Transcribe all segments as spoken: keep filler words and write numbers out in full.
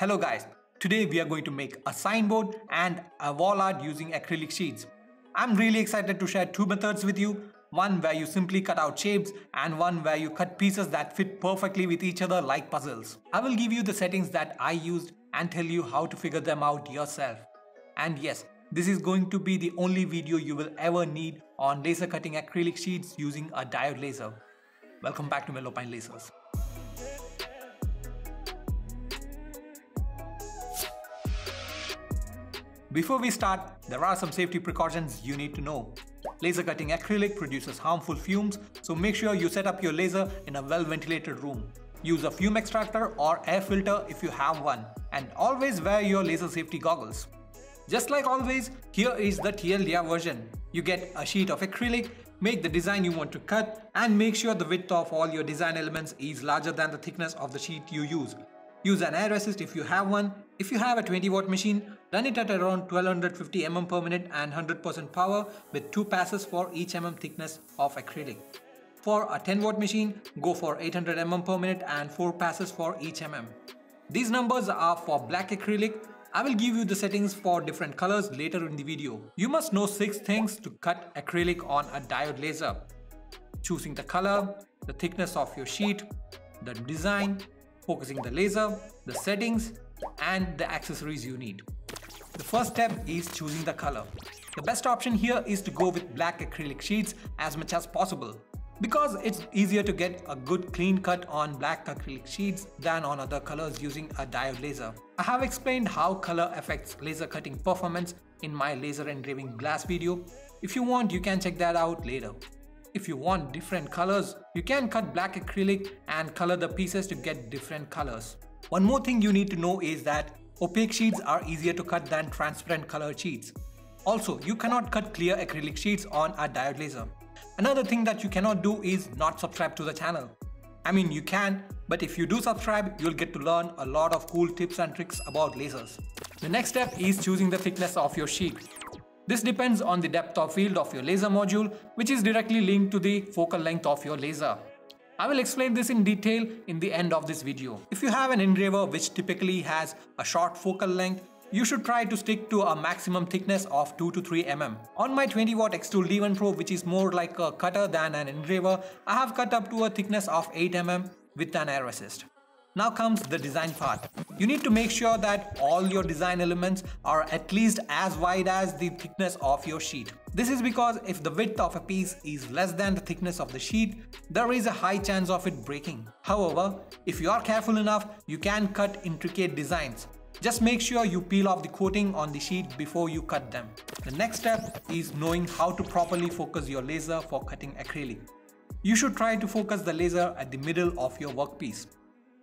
Hello guys, today we are going to make a signboard and a wall art using acrylic sheets. I'm really excited to share two methods with you, one where you simply cut out shapes and one where you cut pieces that fit perfectly with each other like puzzles. I will give you the settings that I used and tell you how to figure them out yourself. And yes, this is going to be the only video you will ever need on laser cutting acrylic sheets using a diode laser. Welcome back to Mellowpine Lasers. Before we start, there are some safety precautions you need to know. Laser cutting acrylic produces harmful fumes, so make sure you set up your laser in a well-ventilated room. Use a fume extractor or air filter if you have one, and always wear your laser safety goggles. Just like always, here is the T L D R version. You get a sheet of acrylic, make the design you want to cut, and make sure the width of all your design elements is larger than the thickness of the sheet you use. Use an air resist if you have one. If you have a twenty watt machine, run it at around twelve fifty millimeters per minute and one hundred percent power with two passes for each mm thickness of acrylic. For a ten watt machine, go for eight hundred millimeters per minute and four passes for each mm. These numbers are for black acrylic. I will give you the settings for different colors later in the video. You must know six things to cut acrylic on a diode laser. Choosing the color, the thickness of your sheet, the design, focusing the laser, the settings, and the accessories you need. The first step is choosing the color. The best option here is to go with black acrylic sheets as much as possible, because it's easier to get a good clean cut on black acrylic sheets than on other colors using a diode laser. I have explained how color affects laser cutting performance in my laser engraving glass video. If you want, you can check that out later. If you want different colors, you can cut black acrylic and color the pieces to get different colors. One more thing you need to know is that opaque sheets are easier to cut than transparent colored sheets. Also, you cannot cut clear acrylic sheets on a diode laser. Another thing that you cannot do is not subscribe to the channel. I mean, you can, but if you do subscribe, you'll get to learn a lot of cool tips and tricks about lasers. The next step is choosing the thickness of your sheet. This depends on the depth of field of your laser module, which is directly linked to the focal length of your laser. I will explain this in detail in the end of this video. If you have an engraver which typically has a short focal length, you should try to stick to a maximum thickness of two to three millimeters. On my twenty watt XTool D one Pro, which is more like a cutter than an engraver, I have cut up to a thickness of eight millimeters with an air resist. Now comes the design part. You need to make sure that all your design elements are at least as wide as the thickness of your sheet. This is because if the width of a piece is less than the thickness of the sheet, there is a high chance of it breaking. However, if you are careful enough, you can cut intricate designs. Just make sure you peel off the coating on the sheet before you cut them. The next step is knowing how to properly focus your laser for cutting acrylic. You should try to focus the laser at the middle of your workpiece.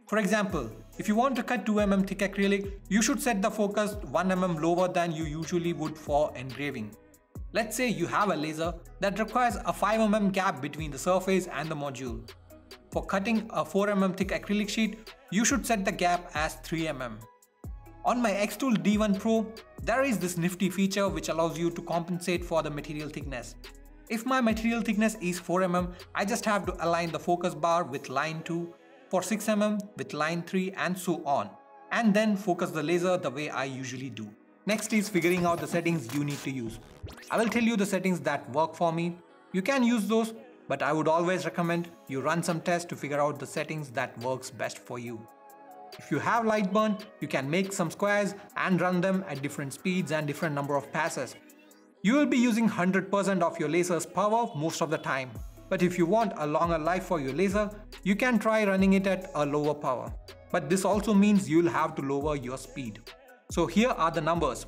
For example, if you want to cut two millimeter thick acrylic, you should set the focus one millimeter lower than you usually would for engraving. Let's say you have a laser that requires a five millimeter gap between the surface and the module. For cutting a four millimeter thick acrylic sheet, you should set the gap as three millimeters. On my XTool D one Pro, there is this nifty feature which allows you to compensate for the material thickness. If my material thickness is four millimeters, I just have to align the focus bar with line two, for six millimeters with line three, and so on, and then focus the laser the way I usually do. Next is figuring out the settings you need to use. I will tell you the settings that work for me. You can use those, but I would always recommend you run some tests to figure out the settings that works best for you. If you have Lightburn, you can make some squares and run them at different speeds and different number of passes. You will be using one hundred percent of your laser's power most of the time. But if you want a longer life for your laser, you can try running it at a lower power. But this also means you'll have to lower your speed. So here are the numbers.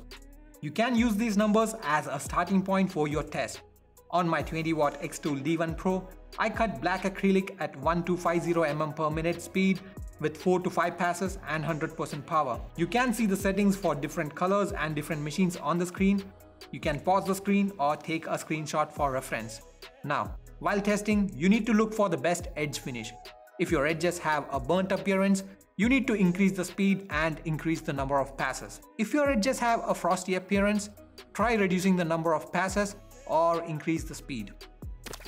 You can use these numbers as a starting point for your test. On my twenty watt XTool D one Pro, I cut black acrylic at one thousand two hundred fifty millimeters per minute speed with four to five passes and one hundred percent power. You can see the settings for different colors and different machines on the screen. You can pause the screen or take a screenshot for reference. Now, while testing, you need to look for the best edge finish. If your edges have a burnt appearance, you need to increase the speed and increase the number of passes. If your edges have a frosty appearance, try reducing the number of passes or increase the speed.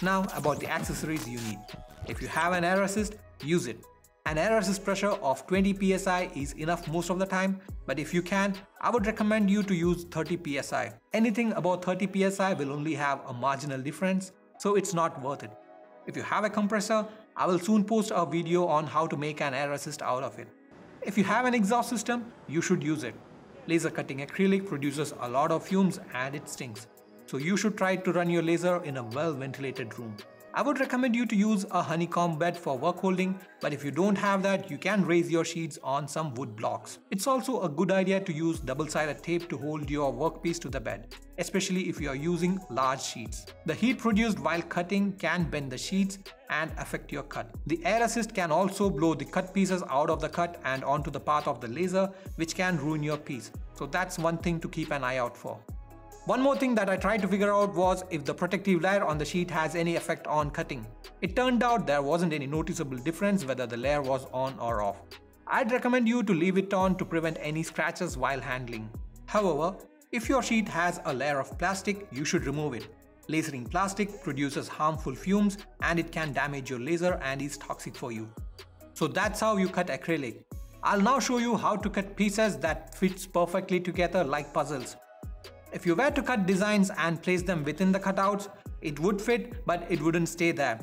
Now about the accessories you need. If you have an air assist, use it. An air resist pressure of twenty P S I is enough most of the time, but if you can, I would recommend you to use thirty P S I. Anything above thirty P S I will only have a marginal difference, so it's not worth it. If you have a compressor, I will soon post a video on how to make an air resist out of it. If you have an exhaust system, you should use it. Laser cutting acrylic produces a lot of fumes and it stinks, so you should try to run your laser in a well-ventilated room. I would recommend you to use a honeycomb bed for work holding, but if you don't have that, you can raise your sheets on some wood blocks. It's also a good idea to use double-sided tape to hold your workpiece to the bed, especially if you are using large sheets. The heat produced while cutting can bend the sheets and affect your cut. The air assist can also blow the cut pieces out of the cut and onto the path of the laser, which can ruin your piece. So that's one thing to keep an eye out for. One more thing that I tried to figure out was if the protective layer on the sheet has any effect on cutting. It turned out there wasn't any noticeable difference whether the layer was on or off. I'd recommend you to leave it on to prevent any scratches while handling. However, if your sheet has a layer of plastic, you should remove it. Lasering plastic produces harmful fumes and it can damage your laser and is toxic for you. So that's how you cut acrylic. I'll now show you how to cut pieces that fits perfectly together like puzzles. If you were to cut designs and place them within the cutouts, it would fit, but it wouldn't stay there.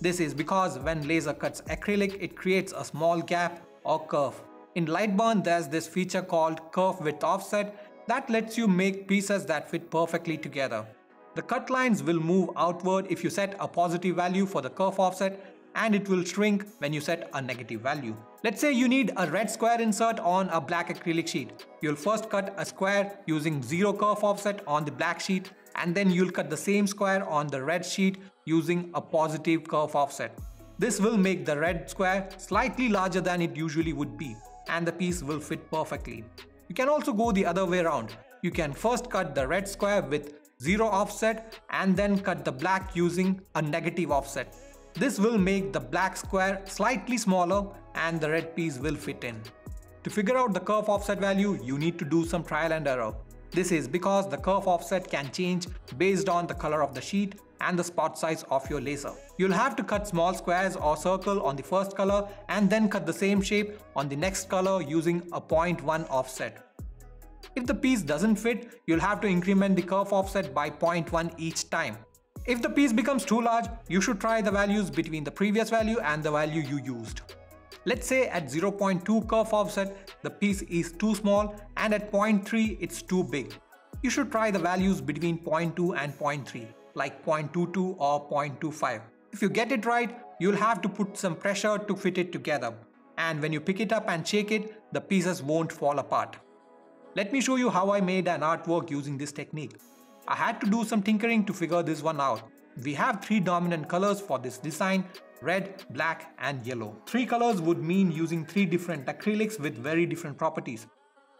This is because when laser cuts acrylic, it creates a small gap or curve. In Lightburn, there's this feature called curve with offset that lets you make pieces that fit perfectly together. The cut lines will move outward if you set a positive value for the curve offset, and it will shrink when you set a negative value. Let's say you need a red square insert on a black acrylic sheet. You'll first cut a square using zero curve offset on the black sheet, and then you'll cut the same square on the red sheet using a positive curve offset. This will make the red square slightly larger than it usually would be, and the piece will fit perfectly. You can also go the other way around. You can first cut the red square with zero offset and then cut the black using a negative offset. This will make the black square slightly smaller and the red piece will fit in. To figure out the curve offset value, you need to do some trial and error. This is because the curve offset can change based on the color of the sheet and the spot size of your laser. You'll have to cut small squares or circle on the first color and then cut the same shape on the next color using a zero point one offset. If the piece doesn't fit, you'll have to increment the curve offset by zero point one each time. If the piece becomes too large, you should try the values between the previous value and the value you used. Let's say at zero point two curve offset, the piece is too small, and at zero point three it's too big. You should try the values between zero point two and zero point three, like zero point two two or zero point two five. If you get it right, you'll have to put some pressure to fit it together. And when you pick it up and shake it, the pieces won't fall apart. Let me show you how I made an artwork using this technique. I had to do some tinkering to figure this one out. We have three dominant colors for this design: red, black and yellow. Three colors would mean using three different acrylics with very different properties.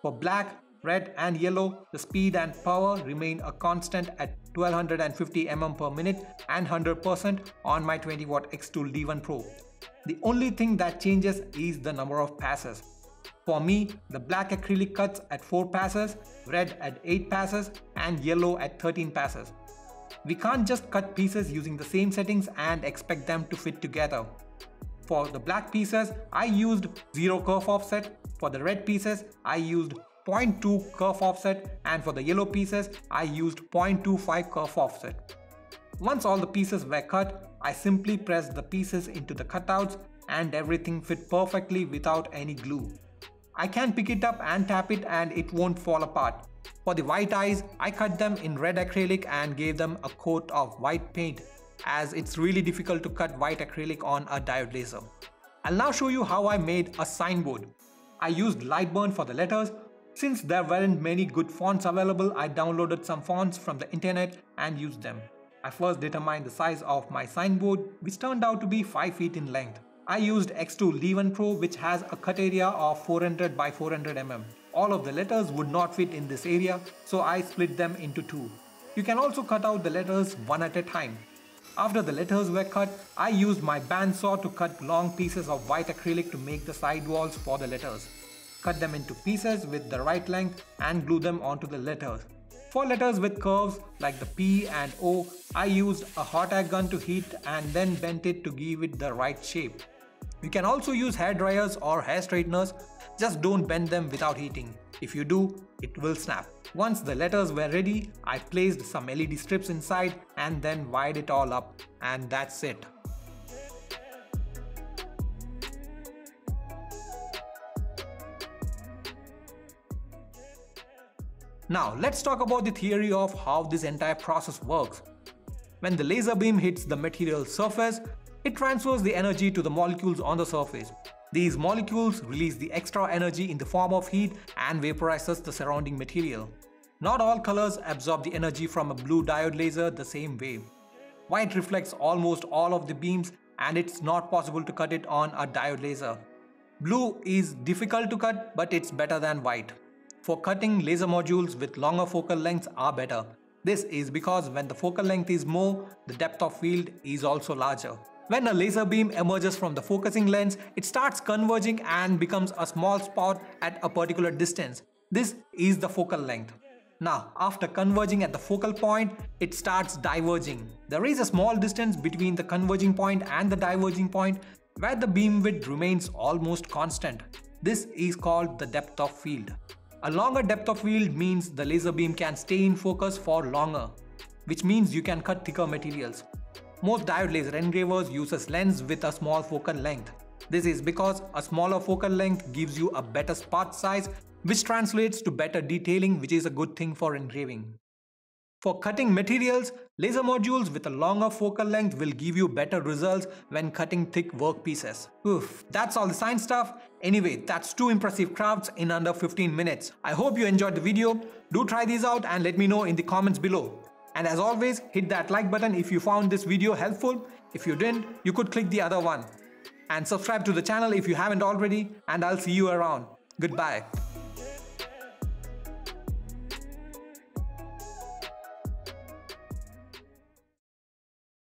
For black, red and yellow, the speed and power remain a constant at twelve fifty millimeters per minute and one hundred percent on my twenty watt XTool D one Pro. The only thing that changes is the number of passes. For me, the black acrylic cuts at four passes, red at eight passes and yellow at thirteen passes. We can't just cut pieces using the same settings and expect them to fit together. For the black pieces, I used zero curve offset, for the red pieces, I used zero point two curve offset and for the yellow pieces, I used zero point two five curve offset. Once all the pieces were cut, I simply pressed the pieces into the cutouts and everything fit perfectly without any glue. I can pick it up and tap it and it won't fall apart. For the white eyes, I cut them in red acrylic and gave them a coat of white paint, as it's really difficult to cut white acrylic on a diode laser. I'll now show you how I made a signboard. I used Lightburn for the letters. Since there weren't many good fonts available, I downloaded some fonts from the internet and used them. I first determined the size of my signboard, which turned out to be five feet in length. I used XTool D one Pro, which has a cut area of four hundred by four hundred millimeters. All of the letters would not fit in this area, so I split them into two. You can also cut out the letters one at a time. After the letters were cut, I used my bandsaw to cut long pieces of white acrylic to make the sidewalls for the letters. Cut them into pieces with the right length and glue them onto the letters. For letters with curves like the P and O, I used a hot air gun to heat and then bent it to give it the right shape. You can also use hair dryers or hair straighteners, just don't bend them without heating. If you do, it will snap. Once the letters were ready, I placed some L E D strips inside and then wired it all up, and that's it. Now let's talk about the theory of how this entire process works. When the laser beam hits the material surface, it transfers the energy to the molecules on the surface. These molecules release the extra energy in the form of heat and vaporizes the surrounding material. Not all colors absorb the energy from a blue diode laser the same way. White reflects almost all of the beams, and it's not possible to cut it on a diode laser. Blue is difficult to cut, but it's better than white. For cutting, laser modules with longer focal lengths are better. This is because when the focal length is more, the depth of field is also larger. When a laser beam emerges from the focusing lens, it starts converging and becomes a small spot at a particular distance. This is the focal length. Now, after converging at the focal point, it starts diverging. There is a small distance between the converging point and the diverging point where the beam width remains almost constant. This is called the depth of field. A longer depth of field means the laser beam can stay in focus for longer, which means you can cut thicker materials. Most diode laser engravers uses lens with a small focal length. This is because a smaller focal length gives you a better spot size, which translates to better detailing, which is a good thing for engraving. For cutting materials, laser modules with a longer focal length will give you better results when cutting thick workpieces. Oof, that's all the science stuff. Anyway, that's two impressive crafts in under fifteen minutes. I hope you enjoyed the video. Do try these out and let me know in the comments below. And as always, hit that like button if you found this video helpful. If you didn't, you could click the other one. And subscribe to the channel if you haven't already, and I'll see you around. Goodbye.